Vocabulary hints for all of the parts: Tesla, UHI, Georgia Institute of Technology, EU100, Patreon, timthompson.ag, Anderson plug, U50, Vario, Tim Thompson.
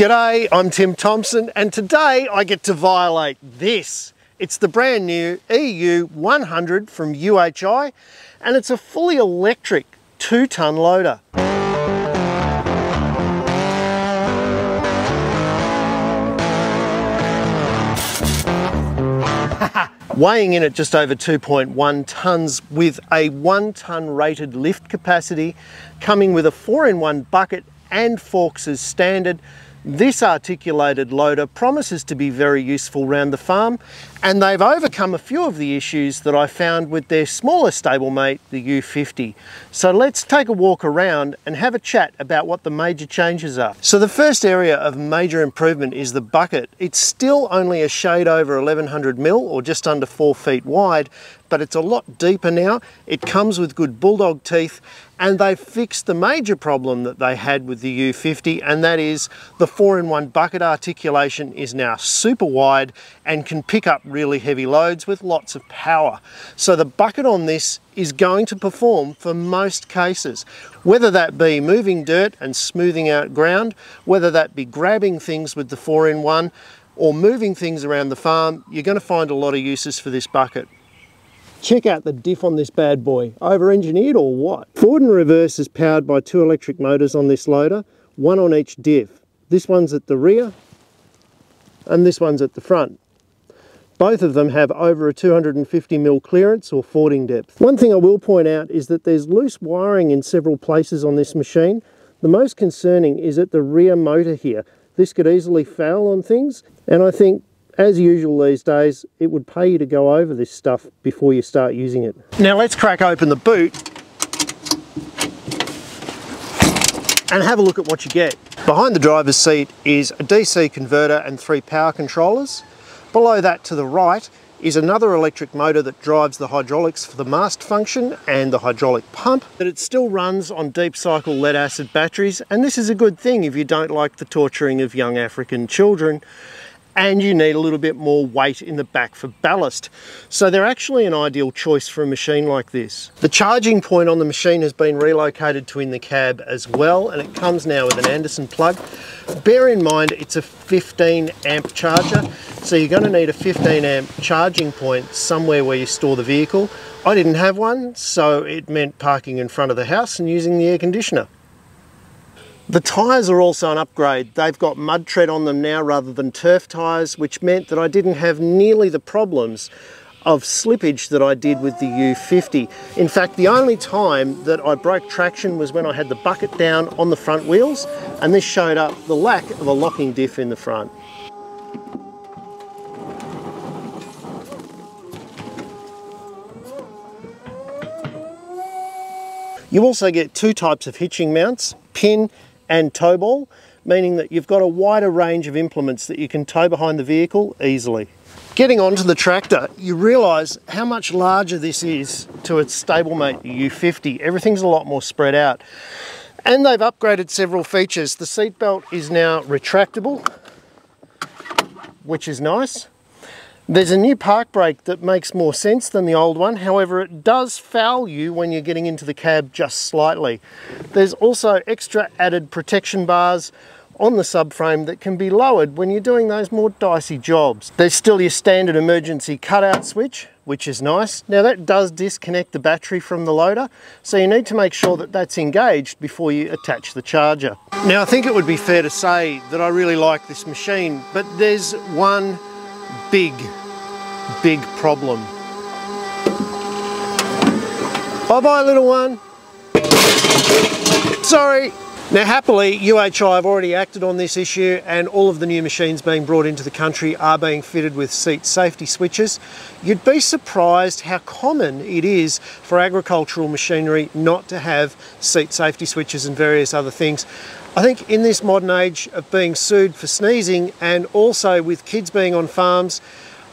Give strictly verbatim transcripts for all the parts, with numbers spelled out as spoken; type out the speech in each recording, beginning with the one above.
G'day, I'm Tim Thompson, and today I get to violate this. It's the brand new E U one hundred from U H I, and it's a fully electric two-ton loader. Weighing in at just over two point one tonnes with a one-ton rated lift capacity, coming with a four in one bucket and forks as standard, this articulated loader promises to be very useful round the farm, and they've overcome a few of the issues that I found with their smaller stablemate, the U fifty. So let's take a walk around and have a chat about what the major changes are. So the first area of major improvement is the bucket. It's still only a shade over eleven hundred mil or just under four feet wide, but it's a lot deeper now. It comes with good bulldog teeth, and they fixed the major problem that they had with the U fifty, and that is the four in one bucket articulation is now super wide and can pick up really heavy loads with lots of power. So the bucket on this is going to perform for most cases, whether that be moving dirt and smoothing out ground, whether that be grabbing things with the four in one, or moving things around the farm. You're going to find a lot of uses for this bucket. Check out the diff on this bad boy. Over-engineered or what? Forward and reverse is powered by two electric motors on this loader, one on each diff. This one's at the rear and this one's at the front. Both of them have over a two hundred fifty mil clearance or fording depth. One thing I will point out is that there's loose wiring in several places on this machine. The most concerning is at the rear motor here. This could easily foul on things, and I think, as usual these days, it would pay you to go over this stuff before you start using it. Now let's crack open the boot and have a look at what you get. Behind the driver's seat is a D C converter and three power controllers. Below that to the right is another electric motor that drives the hydraulics for the mast function and the hydraulic pump, but it still runs on deep cycle lead acid batteries, and this is a good thing if you don't like the torturing of young African children and you need a little bit more weight in the back for ballast. So they're actually an ideal choice for a machine like this. The charging point on the machine has been relocated to in the cab as well, and it comes now with an Anderson plug. Bear in mind it's a fifteen amp charger, so you're going to need a fifteen amp charging point somewhere where you store the vehicle. I didn't have one, so it meant parking in front of the house and using the air conditioner. The tyres are also an upgrade. They've got mud tread on them now rather than turf tyres, which meant that I didn't have nearly the problems of slippage that I did with the U fifty. In fact, the only time that I broke traction was when I had the bucket down on the front wheels, and this showed up the lack of a locking diff in the front. You also get two types of hitching mounts, pin and tow ball, meaning that you've got a wider range of implements that you can tow behind the vehicle easily. Getting onto the tractor, you realise how much larger this is to its stablemate, the U fifty. Everything's a lot more spread out. And they've upgraded several features. The seat belt is now retractable, which is nice. There's a new park brake that makes more sense than the old one, however it does foul you when you're getting into the cab just slightly. There's also extra added protection bars on the subframe that can be lowered when you're doing those more dicey jobs. There's still your standard emergency cutout switch, which is nice. Now that does disconnect the battery from the loader, so you need to make sure that that's engaged before you attach the charger. Now I think it would be fair to say that I really like this machine, but there's one big big problem. Bye bye little one. Sorry. Now happily, U H I have already acted on this issue, and all of the new machines being brought into the country are being fitted with seat safety switches. You'd be surprised how common it is for agricultural machinery not to have seat safety switches and various other things. I think in this modern age of being sued for sneezing, and also with kids being on farms,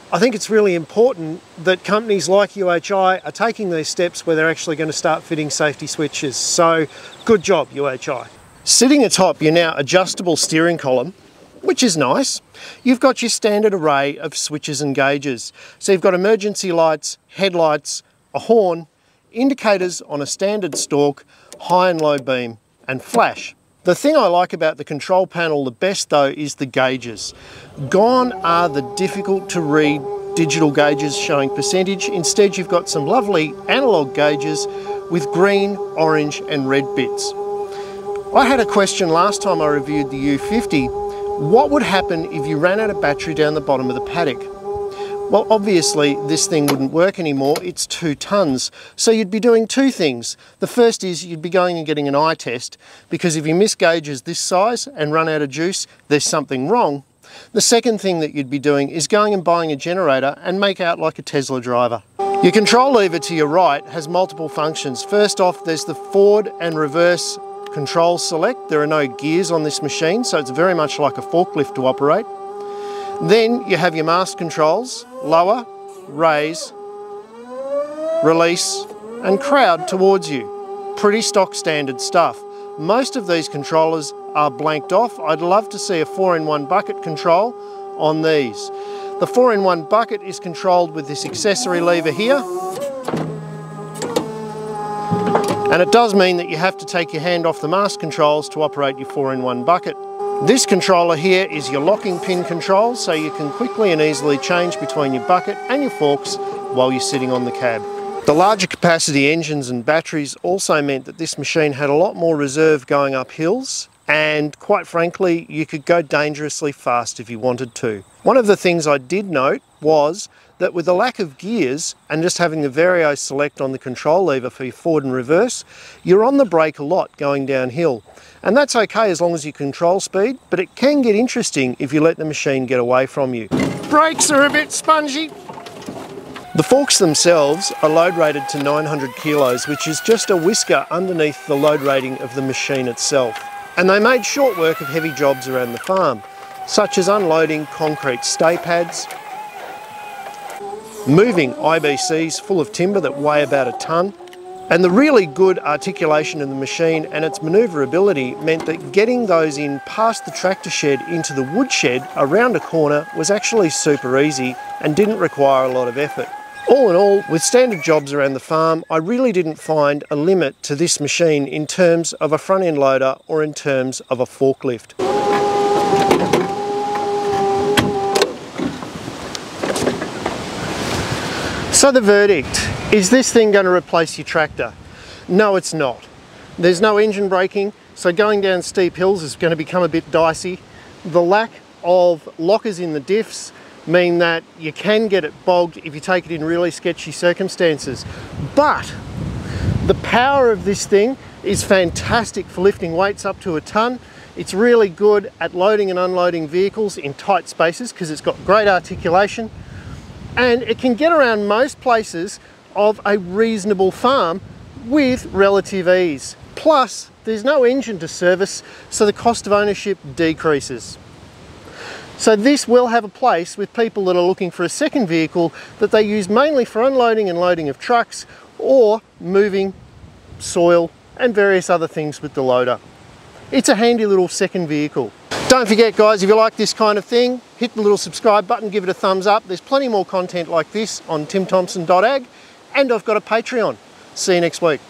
I think it's really important that companies like U H I are taking these steps where they're actually going to start fitting safety switches. So good job, U H I. Sitting atop your now adjustable steering column, which is nice, you've got your standard array of switches and gauges. So you've got emergency lights, headlights, a horn, indicators on a standard stalk, high and low beam, and flash. The thing I like about the control panel the best though is the gauges. Gone are the difficult to read digital gauges showing percentage. Instead you've got some lovely analog gauges with green, orange and red bits. I had a question last time I reviewed the U fifty, what would happen if you ran out of battery down the bottom of the paddock? Well, obviously this thing wouldn't work anymore, it's two tonnes. So you'd be doing two things. The first is you'd be going and getting an eye test, because if you miss gauges this size and run out of juice, there's something wrong. The second thing that you'd be doing is going and buying a generator and make out like a Tesla driver. Your control lever to your right has multiple functions. First off, there's the forward and reverse control select. There are no gears on this machine, so it's very much like a forklift to operate. Then you have your mast controls, lower, raise, release and crowd towards you. Pretty stock standard stuff. Most of these controllers are blanked off. I'd love to see a four in one bucket control on these. The four in one bucket is controlled with this accessory lever here. And it does mean that you have to take your hand off the mast controls to operate your four in one bucket. This controller here is your locking pin control, so you can quickly and easily change between your bucket and your forks while you're sitting on the cab. The larger capacity engines and batteries also meant that this machine had a lot more reserve going up hills, and quite frankly you could go dangerously fast if you wanted to. One of the things I did note was that with the lack of gears and just having the Vario select on the control lever for your forward and reverse, you're on the brake a lot going downhill. And that's okay as long as you control speed, but it can get interesting if you let the machine get away from you. Brakes are a bit spongy. The forks themselves are load rated to nine hundred kilos, which is just a whisker underneath the load rating of the machine itself. And they made short work of heavy jobs around the farm, such as unloading concrete stay pads, moving I B Cs full of timber that weigh about a tonne, and the really good articulation of the machine and its manoeuvrability meant that getting those in past the tractor shed into the woodshed around a corner was actually super easy and didn't require a lot of effort. All in all, with standard jobs around the farm, I really didn't find a limit to this machine in terms of a front-end loader or in terms of a forklift. So the verdict, is this thing going to replace your tractor? No, it's not. There's no engine braking, so going down steep hills is going to become a bit dicey. The lack of lockers in the diffs mean that you can get it bogged if you take it in really sketchy circumstances. But the power of this thing is fantastic for lifting weights up to a tonne. It's really good at loading and unloading vehicles in tight spaces because it's got great articulation. And it can get around most places of a reasonable farm with relative ease. Plus, there's no engine to service, so the cost of ownership decreases. So this will have a place with people that are looking for a second vehicle that they use mainly for unloading and loading of trucks or moving soil and various other things with the loader. It's a handy little second vehicle. Don't forget guys, if you like this kind of thing, hit the little subscribe button, give it a thumbs up. There's plenty more content like this on tim thompson dot a g, and I've got a Patreon. See you next week.